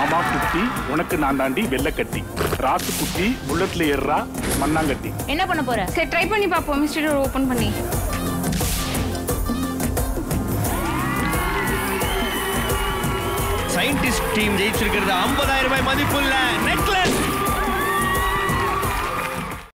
மாமா குட்டி உனக்கு நான் தாண்டி வெள்ளக்கட்டி ராசு குட்டி புல்லட்ல ஏறா மண்ணாங்கட்டி என்ன பண்ண போற சரி ட்ரை பண்ணி பாப்போம் மிஸ்டர் டோர் ஓபன் பண்ணி சயின்டிஸ்ட் டீம் ஜெயிச்சிருக்கிறது 50000 ரூபாய் மதிப்புள்ள நெக்லஸ்